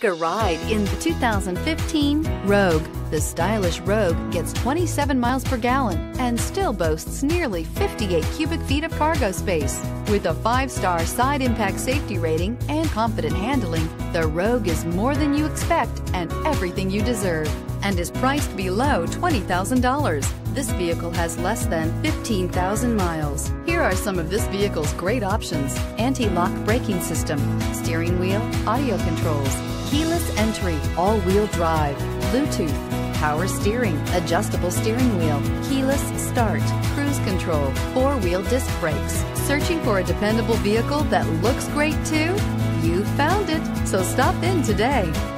Take a ride in the 2015 Rogue. The stylish Rogue gets 27 miles per gallon and still boasts nearly 58 cubic feet of cargo space. With a 5-star side impact safety rating and confident handling, the Rogue is more than you expect and everything you deserve, and is priced below $20,000. This vehicle has less than 15,000 miles. Here are some of this vehicle's great options: anti-lock braking system, steering wheel audio controls, keyless entry, all-wheel drive, Bluetooth, power steering, adjustable steering wheel, keyless start, cruise control, four-wheel disc brakes. Searching for a dependable vehicle that looks great too? You found it, so stop in today.